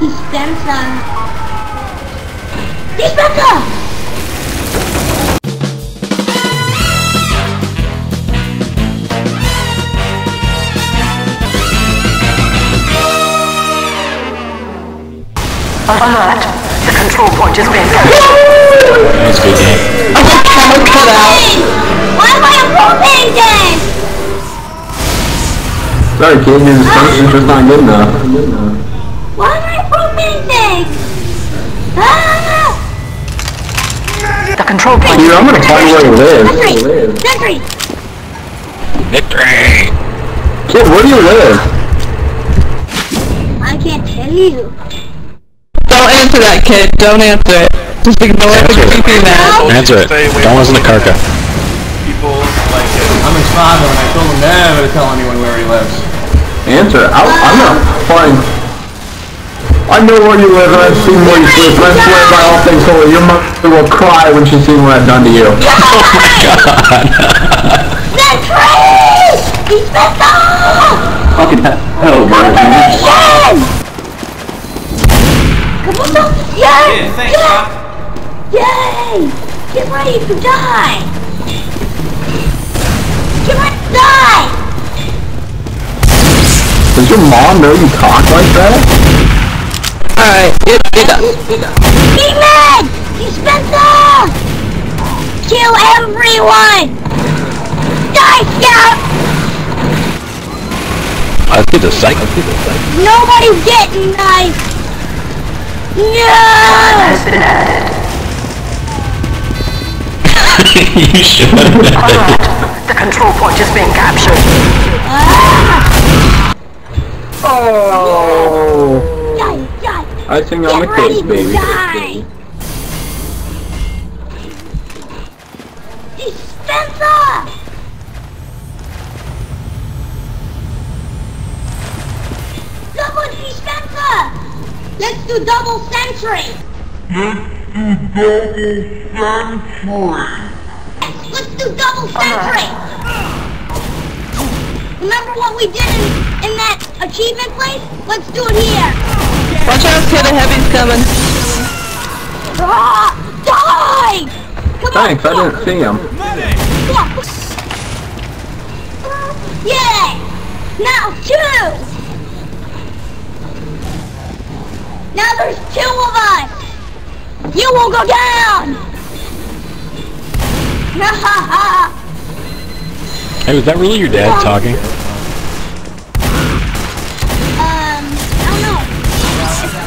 Ich kämpfe dann. Ich backe! Alert! The control point has been captured. That's good game. I'm cut out. Why am I a propane game? Sorry kid, his function's just not good enough. Why am I a propane thing? Ah! The control point. Dude, I'm gonna tell you where you live. Victory! Victory! Kid, where do you live? I can't tell you. Don't answer that, kid. Don't answer it. Just ignore the creepy man. Answer it. Don't listen to Karka. People like it. I'm his father, and I told him never to tell anyone where he lives. Answer it. I'm not fine. I know where you live, and I've seen where you live. Let's swear by all things holy. Your mother will cry when she's seen what I've done to you. Oh my god. That's right. He's messed up. Fucking hell, man. Yes! Yeah, yay! Get ready to die! Get ready to die! Does your mom know you talk like that? Alright, get mad! He's Spencer! Kill everyone! Die, scout! I see the psycho. Nobody's getting knife! No! Has been added. You should have done it. The control point is being captured. Ah. Oh! Die. I think I'm a case, baby. Die. Dispenser! Double dispenser! Let's do double sentry! Let's do double sentry! Remember what we did in that achievement place? Let's do it here! Watch out, kid, the heavy's coming! Ah, die! Come thanks, on, I didn't see him. Yeah! Now two! Now there's two of us! You will go down! Hey, was that really your dad talking? I don't know.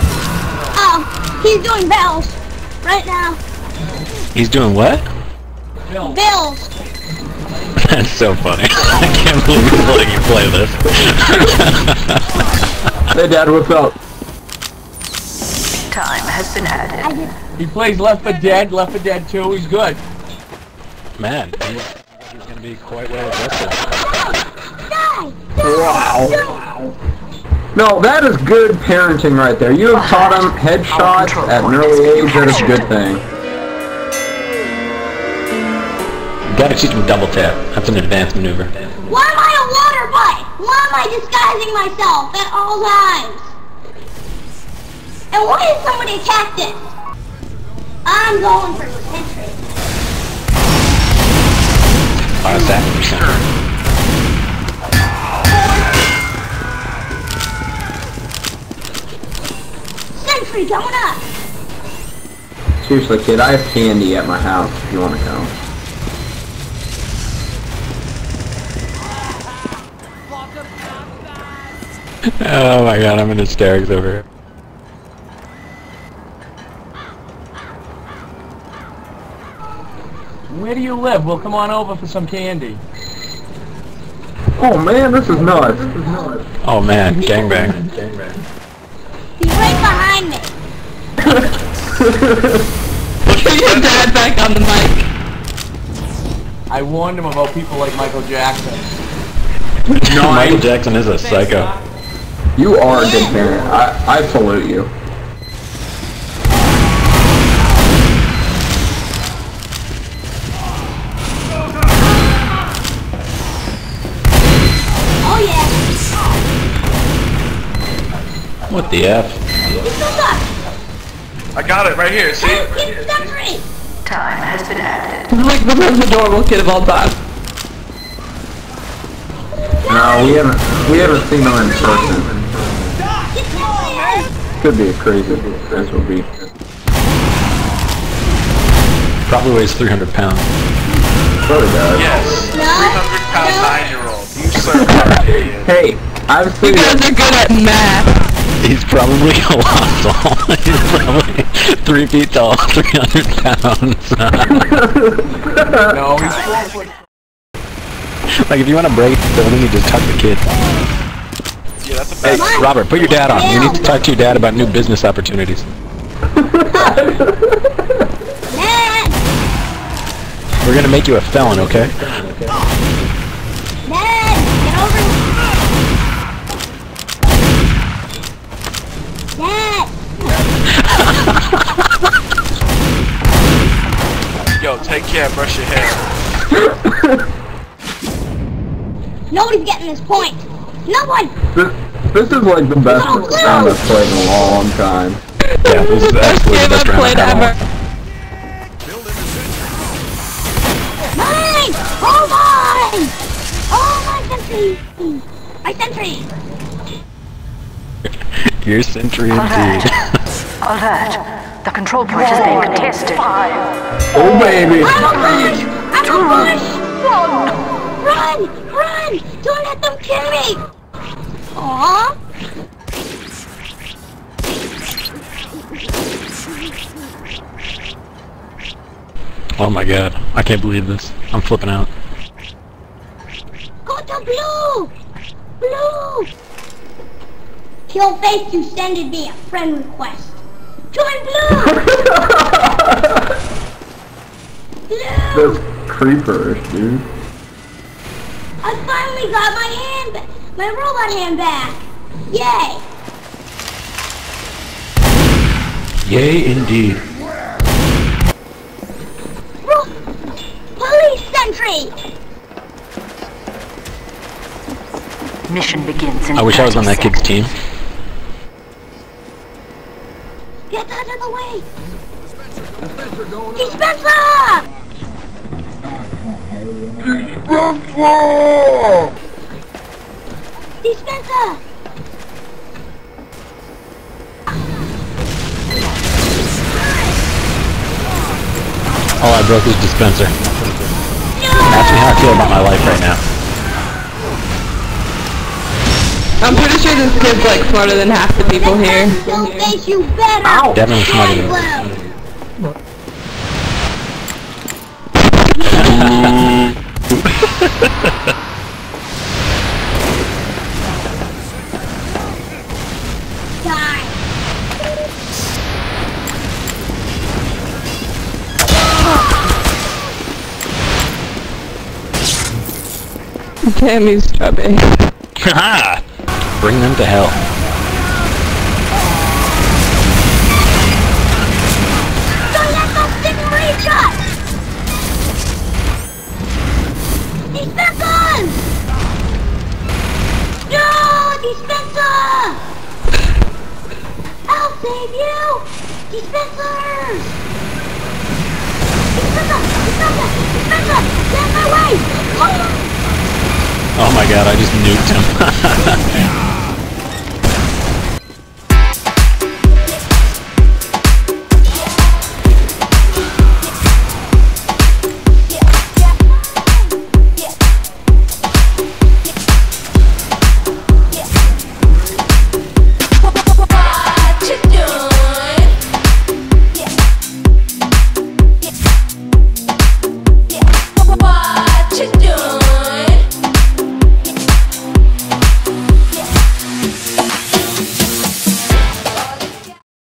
Oh, he's doing bells right now. He's doing what? Bells. That's so funny. I can't believe he's letting you play this. Hey dad, what's up? Time has been added. He plays Left 4 Dead, Left 4 Dead 2, he's good. Man, he's gonna be quite well adjusted. Wow. No, that is good parenting right there. You have taught him headshots at an early age, that is a good thing. You gotta teach him double tap. That's an advanced maneuver. Why am I a water boy? Why am I disguising myself at all times? And why is somebody a cactus? I'm going for sentry. Why is that? Sentry going up! Seriously kid, I have candy at my house if you want to come. Oh my god, I'm in hysterics over here. Where do you live? Well, come on over for some candy. Oh man, this is nuts. Oh man, gangbang. He's right behind me. Put your dad back on the mic. I warned him about people like Michael Jackson. No, Michael Jackson is a psycho. You are a good parent. I salute you. What the F? I got it right here, see? Time has been added. This is like the most adorable kid of all time. No, we haven't seen them in person. Could be a crazy this would be. Probably weighs 300 pounds. Probably does. Yes, 300-pound 9-year-old. You sir are idiot. Hey, I've seen. You guys are good at math. He's probably a lot tall. He's probably 3 feet tall, 300 pounds. No, he's like if you want to break the building, you just talk to the kid. Yeah, that's a bad hey, one. Robert, put your dad on. You need to talk to your dad about new business opportunities. We're gonna make you a felon, okay? Yo, take care, brush your hair. Nobody's getting this point. No one. This is like the best round I've played in a long time. Yeah, this is actually the best round I've played ever. Mine! Oh mine! Oh my sentry! My sentry! Your sentry indeed. Alert! The control point is being contested. Oh baby! I'm a push! Run! Run! Don't let them kill me! Aww! Oh my god! I can't believe this. I'm flipping out. Go to blue! Blue! Kill face, you sended me a friend request. Join blue! Blue! That's creeperish, dude. I finally got my robot hand back! Yay! Yay indeed. Police sentry! Mission begins in 30 seconds. I wish I was on that kid's team. Get out of the way! Dispenser! Oh, I broke his dispenser. No! Ask me how I feel about my life right now. I'm pretty sure this kid's like smarter than half the people here. Ow! Definitely smarter than me. Damn, he's chubby. Haha! Bring them to hell. Don't let those things reach us! He's back on! No, Dispenser! I'll save you! Dispenser! Get out of my way! Oh my god, I just nuked him.